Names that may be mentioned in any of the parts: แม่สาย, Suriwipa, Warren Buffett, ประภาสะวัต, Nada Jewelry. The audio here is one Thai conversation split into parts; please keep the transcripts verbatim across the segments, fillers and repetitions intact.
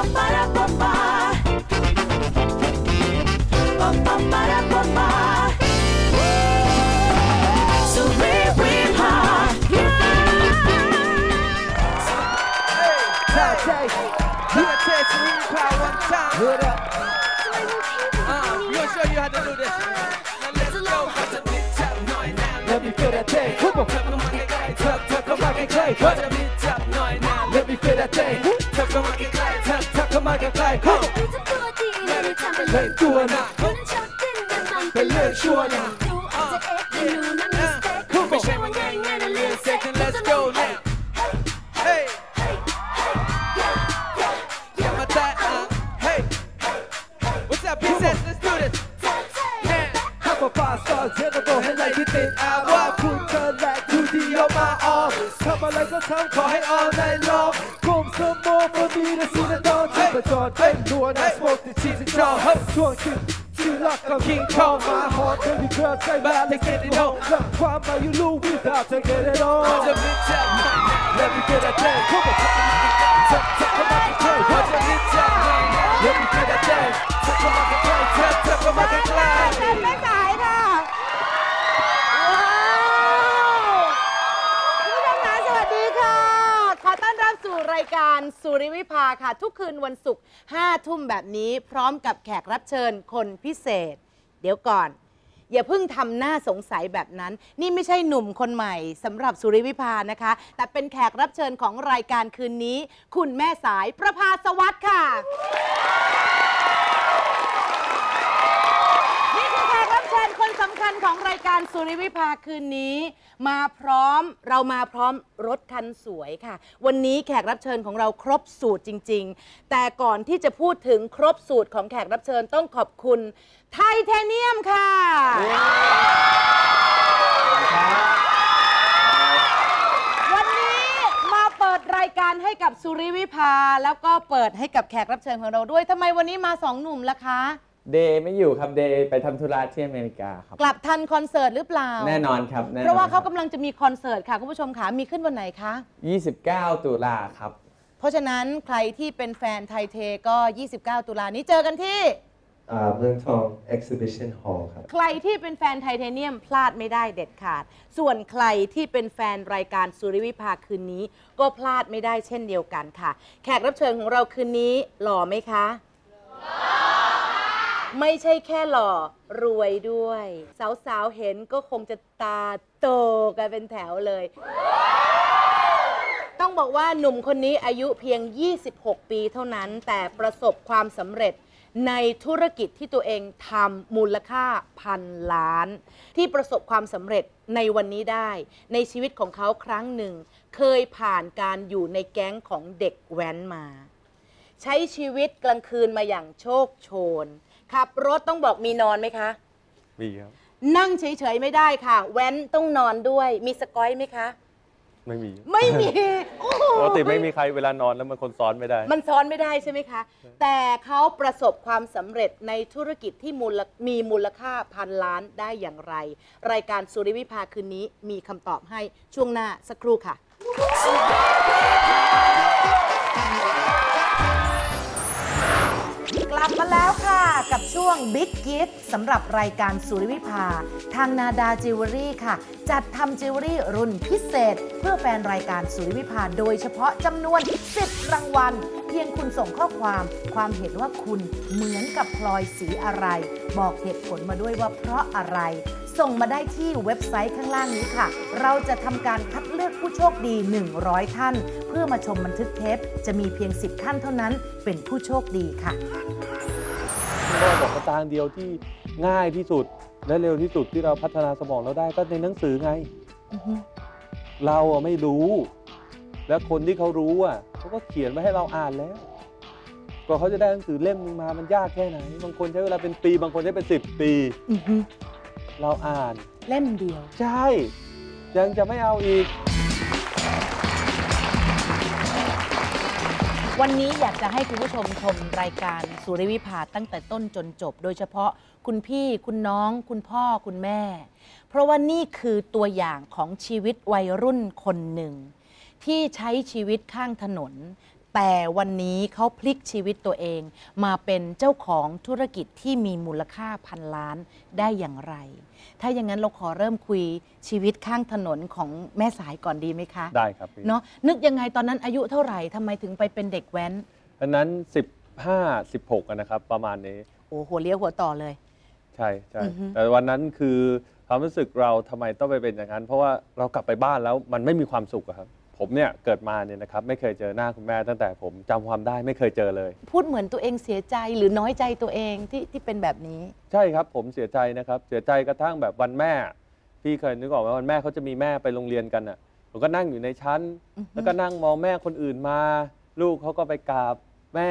พร้อมกับแขกรับเชิญคนพิเศษเดี๋ยวก่อนอย่าเพิ่งทำหน้าสงสัยแบบนั้นนี่ไม่ใช่หนุ่มคนใหม่สำหรับสุริวิภานะคะแต่เป็นแขกรับเชิญของรายการคืนนี้คุณแม่สายประภาสวัสดิ์ค่ะ นี่คือแขกรับเชิญคนสำคัญของรายการสุริวิภาคืนนี้มาพร้อมเรามาพร้อมรถคันสวยค่ะวันนี้แขกรับเชิญของเราครบสูตรจริงๆแต่ก่อนที่จะพูดถึงครบสูตรของแขกรับเชิญต้องขอบคุณไทเทเนียมค่ะวันนี้มาเปิดรายการให้กับสุริวิภาแล้วก็เปิดให้กับแขกรับเชิญของเราด้วยทำไมวันนี้มาสองหนุ่มล่ะคะเดย์ไม่อยู่ครับเดย์ไปทำธุระที่อเมริกาครับกลับทันคอนเสิร์ตหรือเปล่าแน่นอนครับเพราะว่าเขากำลังจะมีคอนเสิร์ตค่ะคุณผู้ชมค่ะมีขึ้นวันไหนคะยี่สิบเก้าตุลาครับเพราะฉะนั้นใครที่เป็นแฟนไทยเทก็ยี่สิบเก้าตุลานี้เจอกันที่เมืองทอง Exhibition Hall ครับใครที่เป็นแฟนไทเทเนียมพลาดไม่ได้เด็ดขาดส่วนใครที่เป็นแฟนรายการสุริวิภาคืนนี้ก็พลาดไม่ได้เช่นเดียวกันค่ะแขกรับเชิญของเราคืนนี้หล่อไหมคะไม่ใช่แค่หล่อรวยด้วยสาวๆเห็นก็คงจะตาโตกันเป็นแถวเลยต้องบอกว่าหนุ่มคนนี้อายุเพียงยี่สิบหกปีเท่านั้นแต่ประสบความสำเร็จในธุรกิจที่ตัวเองทำมูลค่าพันล้านที่ประสบความสำเร็จในวันนี้ได้ในชีวิตของเขาครั้งหนึ่งเคยผ่านการอยู่ในแก๊งของเด็กแว้นมาใช้ชีวิตกลางคืนมาอย่างโชคโชนขับรถต้องบอกมีนอนไหมคะมีครับนั่งเฉยๆไม่ได้ค่ะแว้นต้องนอนด้วยมีสกอยไหมคะไม่มีไม่มีปกติไม่มีใครเวลานอนแล้วมันคนซ้อนไม่ได้มันซ้อนไม่ได้ใช่ไหมคะแต่เขาประสบความสำเร็จในธุรกิจที่มีมูลค่าพันล้านได้อย่างไรรายการสุริวิภาคืนนี้มีคำตอบให้ช่วงหน้าสักครู่ค่ะกลับมาแล้วค่ะกับช่วง Big Gift สำหรับรายการสุริวิภาทางนาดาจิวเวลรี่ค่ะจัดทำจิวเวลรี่รุ่นพิเศษเพื่อแฟนรายการสุริวิภาโดยเฉพาะจำนวนสิบรางวัลเพียงคุณส่งข้อความความเห็นว่าคุณเหมือนกับพลอยสีอะไรบอกเหตุผลมาด้วยว่าเพราะอะไรส่งมาได้ที่เว็บไซต์ข้างล่างนี้ค่ะเราจะทำการคัดเลือกผู้โชคดีหนึ่งร้อยท่านเพื่อมาชมบันทึกเทปจะมีเพียงสิบท่านเท่านั้นเป็นผู้โชคดีค่ะก็บอกทางเดียวที่ง่ายที่สุดและเร็วที่สุดที่เราพัฒนาสมองเราได้ก็ในหนังสือไง uh-huh. เราไม่รู้และคนที่เขารู้อ่ะเขาก็เขียนมาให้เราอ่านแล้วกว่าเขาจะได้หนังสือเล่มนึงมามันยากแค่ไหนบางคนใช้เวลาเป็นปีบางคนใช้เป็นสิบปี uh-huh.เราอ่านเล่มเดียวใช่ยังจะไม่เอาอีกวันนี้อยากจะให้คุณผู้ชมชมรายการสุริวิภาตั้งแต่ต้นจนจบโดยเฉพาะคุณพี่คุณน้องคุณพ่อคุณแม่เพราะว่านี่คือตัวอย่างของชีวิตวัยรุ่นคนหนึ่งที่ใช้ชีวิตข้างถนน แต่วันนี้เขาพลิกชีวิตตัวเองมาเป็นเจ้าของธุรกิจที่มีมูลค่าพันล้านได้อย่างไรถ้าอย่างนั้นเราขอเริ่มคุยชีวิตข้างถนนของแม่สายก่อนดีไหมคะได้ครับเนาะนึกยังไงตอนนั้นอายุเท่าไหร่ทำไมถึงไปเป็นเด็กแว้นตอนนั้นสิบห้า สิบหกนะครับประมาณนี้โอ้หัวเลี้ยวหัวต่อเลยใช่ใช่แต่วันนั้นคือความรู้สึกเราทำไมต้องไปเป็นอย่างนั้นเพราะว่าเรากลับไปบ้านแล้วมันไม่มีความสุขครับผมเนี่ยเกิดมาเนี่ยนะครับไม่เคยเจอหน้าคุณแม่ตั้งแต่ผมจำความได้ไม่เคยเจอเลยพูดเหมือนตัวเองเสียใจหรือน้อยใจตัวเองที่ที่เป็นแบบนี้ใช่ครับผมเสียใจนะครับเสียใจกระทั่งแบบวันแม่พี่เคยนึกออกไหมวันแม่เขาจะมีแม่ไปโรงเรียนกันอ่ะผมก็นั่งอยู่ในชั้นแล้วก็นั่งมองแม่คนอื่นมาลูกเขาก็ไปกราบแม่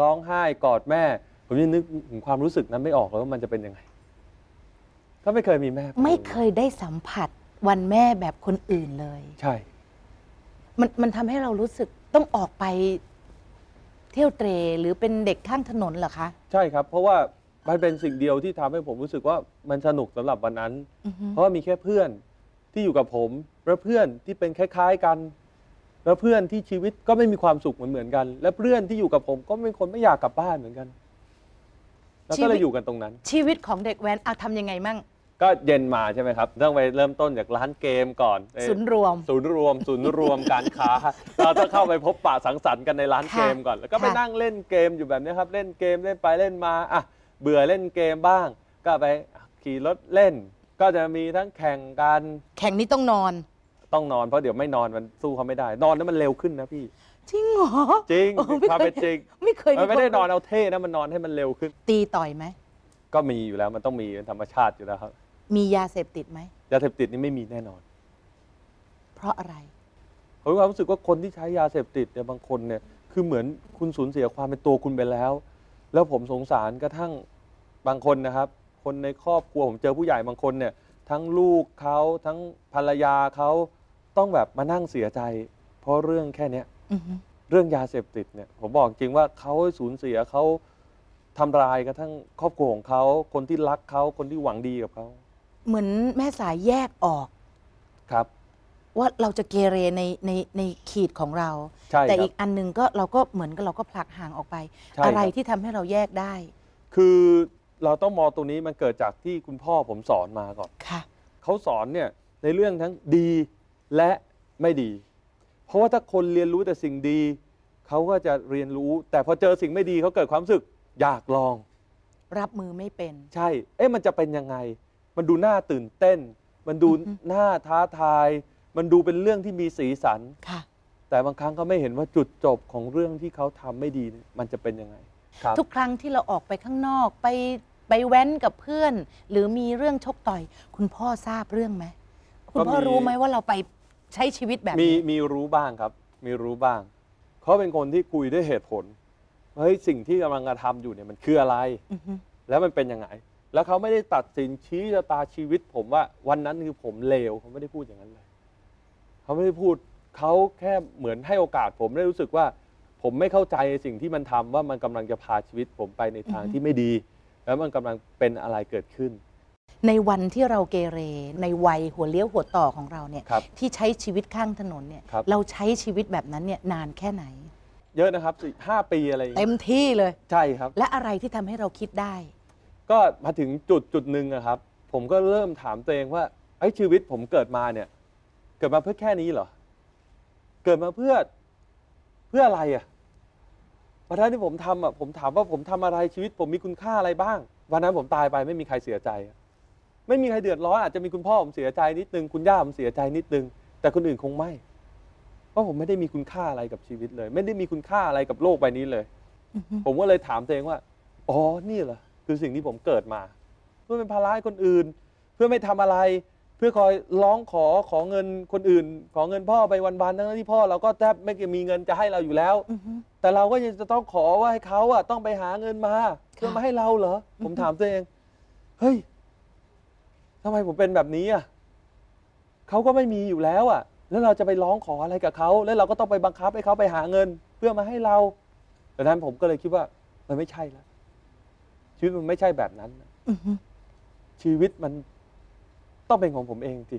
ร้องไห้กอดแม่ผมยังนึกถึงความรู้สึกนั้นไม่ออกเลยว่ามันจะเป็นยังไงก็ไม่เคยมีแม่ไม่เคยได้สัมผัสวันแม่แบบคนอื่นเลยใช่มันมันทำให้เรารู้สึกต้องออกไปเที่ยวเตร่หรือเป็นเด็กข้างถนนเหรอคะใช่ครับเพราะว่ามันเป็นสิ่งเดียวที่ทำให้ผมรู้สึกว่ามันสนุกสำหรับวันนั้นเพราะว่ามีแค่เพื่อนที่อยู่กับผมและเพื่อนที่เป็นคล้ายๆกันและเพื่อนที่ชีวิตก็ไม่มีความสุขเหมือนเหมือนกันและเพื่อนที่อยู่กับผมก็เป็นคนไม่อยากกลับบ้านเหมือนกันแล้วก็เลยอยู่กันตรงนั้นชีวิตของเด็กแว้นเอาทำยังไงมั่งก็เย็นมาใช่ไหมครับต้องไปเริ่มต้นจากร้านเกมก่อนศูนย์รวมศูนย์รวมศูนย์รวมการค้าเราต้องเข้าไปพบปะสังสรรค์กันในร้านเกมก่อนแล้วก็ไปนั่งเล่นเกมอยู่แบบนี้ครับเล่นเกมเล่นไปเล่นมาอ่ะเบื่อเล่นเกมบ้างก็ไปขี่รถเล่นก็จะมีทั้งแข่งกันแข่งนี้ต้องนอนต้องนอนเพราะเดี๋ยวไม่นอนมันสู้เขาไม่ได้นอนแล้วมันเร็วขึ้นนะพี่จริงเหรอจริงความเป็นจริงไม่เคยไม่ได้นอนเอาเท่นะมันนอนให้มันเร็วขึ้นตีต่อยไหมก็มีอยู่แล้วมันต้องมีเป็นธรรมชาติอยู่แล้วครับมียาเสพติดไหมยาเสพติดนี่ไม่มีแน่นอนเพราะอะไรผมมีความรู้สึกว่าคนที่ใช้ยาเสพติดเนี่ยบางคนเนี่ยคือเหมือนคุณสูญเสียความเป็นตัวคุณไปแล้วแล้วผมสงสารกระทั่งบางคนนะครับคนในครอบครัวผมเจอผู้ใหญ่บางคนเนี่ยทั้งลูกเขาทั้งภรรยาเขาต้องแบบมานั่งเสียใจเพราะเรื่องแค่เนี้ยเรื่องยาเสพติดเนี่ยผมบอกจริงว่าเขาสูญเสียเขาทำลายกระทั่งครอบครัวของเขาคนที่รักเขาคนที่หวังดีกับเขาเหมือนแม่สายแยกออกครับว่าเราจะเกเรในในในขีดของเราแต่อีกอันนึงก็เราก็เหมือนกับเราก็ผลักห่างออกไปอะไรที่ทำให้เราแยกได้คือเราต้องมองตรงนี้มันเกิดจากที่คุณพ่อผมสอนมาก่อนค่ะเขาสอนเนี่ยในเรื่องทั้งดีและไม่ดีเพราะว่าถ้าคนเรียนรู้แต่สิ่งดีเขาก็จะเรียนรู้แต่พอเจอสิ่งไม่ดีเขาเกิดความรู้สึกอยากลองรับมือไม่เป็นใช่เอ๊ะมันจะเป็นยังไงมันดูน่าตื่นเต้นมันดูน่าท้าทายมันดูเป็นเรื่องที่มีสีสันค่ะแต่บางครั้งเขาไม่เห็นว่าจุดจบของเรื่องที่เขาทำไม่ดีมันจะเป็นยังไงทุกครั้งที่เราออกไปข้างนอกไปไปแว้นกับเพื่อนหรือมีเรื่องชกต่อยคุณพ่อทราบเรื่องไหมคุณพ่อรู้ไหมว่าเราไปใช้ชีวิตแบบนี้มีมีรู้บ้างครับมีรู้บ้างเขาเป็นคนที่คุยด้วยเหตุผลเฮ้ยสิ่งที่กำลังกระทำอยู่เนี่ยมันคืออะไรแล้วมันเป็นยังไงแล้วเขาไม่ได้ตัดสินชี้ชะตาชีวิตผมว่าวันนั้นคือผมเลวเขาไม่ได้พูดอย่างนั้นเลยเขาไม่ได้พูดเขาแค่เหมือนให้โอกาสผมได้รู้สึกว่าผมไม่เข้าใจสิ่งที่มันทำว่ามันกำลังจะพาชีวิตผมไปในทางที่ไม่ดีแล้วมันกำลังเป็นอะไรเกิดขึ้นในวันที่เราเกเรในวัยหัวเลี้ยวหัวต่อของเราเนี่ยที่ใช้ชีวิตข้างถนนเนี่ยเราใช้ชีวิตแบบนั้นเนี่ยนานแค่ไหนเยอะนะครับสี่ห้าปีอะไรเต็มที่เลยใช่ครับและอะไรที่ทำให้เราคิดได้ก็มาถึงจุดจุดหนึ่งอะครับผมก็เริ่มถามตัวเองว่าไอ้ชีวิตผมเกิดมาเนี่ยเกิดมาเพื่อแค่นี้เหรอเกิดมาเพื่อเพื่ออะไรอะวันนั้นที่ผมทำอะผมถามว่าผมทำอะไรชีวิตผมมีคุณค่าอะไรบ้างวันนั้นผมตายไปไม่มีใครเสียใจไม่มีใครเดือดร้อนอาจจะมีคุณพ่อผมเสียใจนิดนึงคุณย่าผมเสียใจนิดนึงแต่คนอื่นคงไม่เพราะผมไม่ได้มีคุณค่าอะไรกับชีวิตเลยไม่ได้มีคุณค่าอะไรกับโลกใบนี้เลย mm-hmm. ผมก็เลยถามตัวเองว่าอ๋อนี่เหรอคือสิ่งที่ผมเกิดมาเพื่อเป็นภาระให้คนอื่นเพื่อไม่ทำอะไรเพื่อคอยร้องขอขอเงินคนอื่นขอเงินพ่อไปวันๆทั้งที่พ่อเราก็แทบไม่มีเงินจะให้เราอยู่แล้ว mm-hmm. แต่เราก็ยังจะต้องขอว่าให้เขาอะต้องไปหาเงินมาเพื่อมาให้เราเหรอ mm-hmm. ผมถามตัวเองเฮ้ยทำไมผมเป็นแบบนี้อ่ะเขาก็ไม่มีอยู่แล้วอ่ะแล้วเราจะไปร้องขออะไรกับเขาแล้วเราก็ต้องไปบังคับให้เขาไปหาเงินเพื่อมาให้เราดังนั้นผมก็เลยคิดว่ามันไม่ใช่แล้วชีวิตมันไม่ใช่แบบนั้นชีวิตมันต้องเป็นของผมเองสิ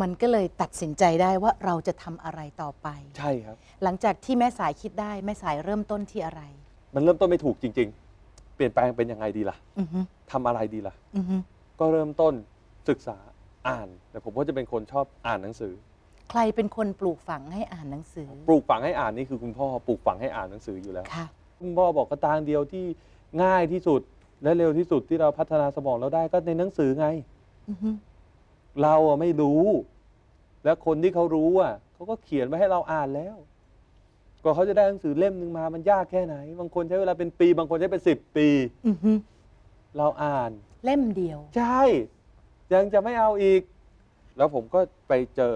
มันก็เลยตัดสินใจได้ว่าเราจะทำอะไรต่อไปใช่ครับหลังจากที่แม่สายคิดได้แม่สายเริ่มต้นที่อะไรมันเริ่มต้นไม่ถูกจริงๆเปลี่ยนแปลงเป็นยังไงดีล่ะทำอะไรดีล่ะก็เริ่มต้นศึกษาอ่านแต่ผมก็จะเป็นคนชอบอ่านหนังสือใครเป็นคนปลูกฝังให้อ่านหนังสือปลูกฝังให้อ่านนี่คือคุณพ่อปลูกฝังให้อ่านหนังสืออยู่แล้วคุณพ่อบอกก็ทางเดียวที่ง่ายที่สุดและเร็วที่สุดที่เราพัฒนาสมองเราได้ก็ในหนังสือไงเราไม่รู้และคนที่เขารู้อ่ะเขาก็เขียนไว้ให้เราอ่านแล้วก็เขาจะได้หนังสือเล่มหนึ่งมามันยากแค่ไหนบางคนใช้เวลาเป็นปีบางคนใช้เป็นสิบปีเราอ่านเล่มเดียวใช่ยังจะไม่เอาอีกแล้วผมก็ไปเจอ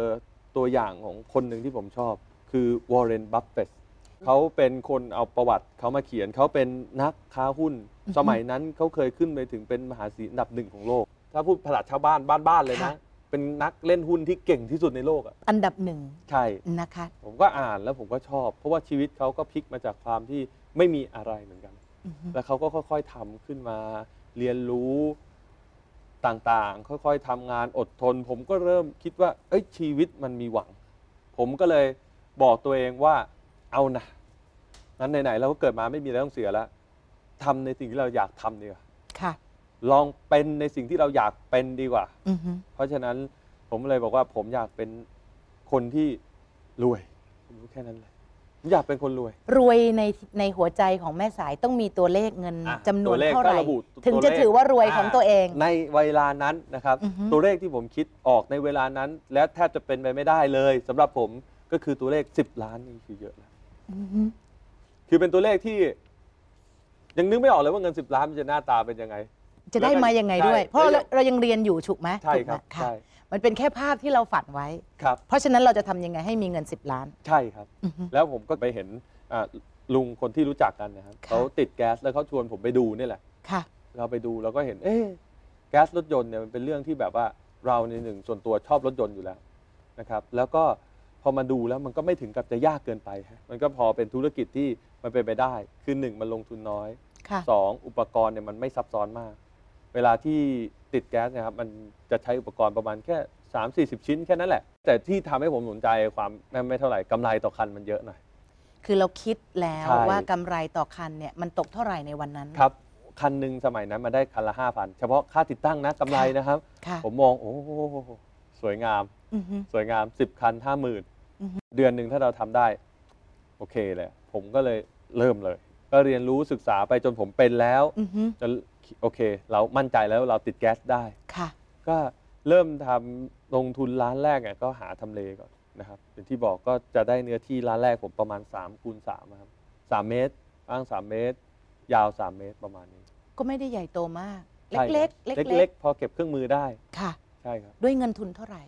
ตัวอย่างของคนหนึ่งที่ผมชอบคือวอร์เรน บัฟเฟตต์เขาเป็นคนเอาประวัติเขามาเขียนเขาเป็นนักค้าหุ้นสมัยนั้นเขาเคยขึ้นไปถึงเป็นมหาเศรษฐีอันดับหนึ่งของโลกถ้าพูดภาษาชาวบ้านบ้านๆเลยนะเป็นนักเล่นหุ้นที่เก่งที่สุดในโลกอันดับหนึ่งใช่นะคะผมก็อ่านแล้วผมก็ชอบเพราะว่าชีวิตเขาก็พลิกมาจากความที่ไม่มีอะไรเหมือนกันแล้วเขาก็ค่อยๆทำขึ้นมาเรียนรู้ต่างๆค่อยๆทำงานอดทนผมก็เริ่มคิดว่าเอ้ยชีวิตมันมีหวังผมก็เลยบอกตัวเองว่าเอานะนั้นไหนๆเราก็เกิดมาไม่มีอะไรต้องเสียแล้วทำในสิ่งที่เราอยากทำดีกว่าค่ะลองเป็นในสิ่งที่เราอยากเป็นดีกว่าเพราะฉะนั้นผมเลยบอกว่าผมอยากเป็นคนที่รวยผมรู้แค่นั้นเลยผมอยากเป็นคนรวยรวยในในหัวใจของแม่สายต้องมีตัวเลขเงินจำนวนเท่าไหร่ถึงจะถือว่ารวยของตัวเองในเวลานั้นนะครับตัวเลขที่ผมคิดออกในเวลานั้นและแทบจะเป็นไปไม่ได้เลยสำหรับผมก็คือตัวเลขสิบล้านนี่คือเยอะแล้วคือเป็นตัวเลขที่ยังนึกไม่ออกเลยว่าเงินสิบล้านมันจะหน้าตาเป็นยังไงจะได้มายังไงด้วยเพราะเรายังเรียนอยู่ถูกไหมใช่ครับค่ะมันเป็นแค่ภาพที่เราฝันไว้ครับเพราะฉะนั้นเราจะทำยังไงให้มีเงินสิบล้านใช่ครับแล้วผมก็ไปเห็นลุงคนที่รู้จักกันนะครับเขาติดแก๊สแล้วเขาชวนผมไปดูนี่แหละค่ะเราไปดูเราก็เห็นเอ๊ะแก๊สรถยนต์เนี่ยมันเป็นเรื่องที่แบบว่าเราในหนึ่งส่วนตัวชอบรถยนต์อยู่แล้วนะครับแล้วก็พอมาดูแล้วมันก็ไม่ถึงกับจะยากเกินไปมันก็พอเป็นธุรกิจที่มันเป็นไปได้คือหนึ่งมันลงทุนน้อยสองอุปกรณ์เนี่ยมันไม่ซับซ้อนมากเวลาที่ติดแก๊สนะครับมันจะใช้อุปกรณ์ประมาณแค่ สามถึงสี่สิบ ชิ้นแค่นั้นแหละแต่ที่ทำให้ผมสนใจความไม่เท่าไหร่กำไรต่อคันมันเยอะหน่อยคือเราคิดแล้วว่ากำไรต่อคันเนี่ยมันตกเท่าไหร่ในวันนั้นครับคันหนึ่งสมัยนั้นมาได้คันละ ห้าพัน เฉพาะค่าติดตั้งนะกำไรนะครับผมมองโอ้สวยงามสวยงามสิบคัน ห้าหมื่น เดือนหนึ่งถ้าเราทำได้โอเคเลยผมก็เลยเริ่มเลยก็เรียนรู้ศึกษาไปจนผมเป็นแล้วจนโอเคเรามั่นใจแล้วเราติดแก๊สได้ค่ะก็เริ่มทำลงทุนร้านแรกเนี่ยก็หาทำเลก่อนนะครับอย่างที่บอกก็จะได้เนื้อที่ร้านแรกผมประมาณสามคูณสามครับสามเมตรกว้างสามเมตรยาวสามเมตรประมาณนี้ก็ไม่ได้ใหญ่โตมากเล็กๆเล็กๆพอเก็บเครื่องมือได้ค่ะใช่ครับด้วยเงินทุนเท่าไหร่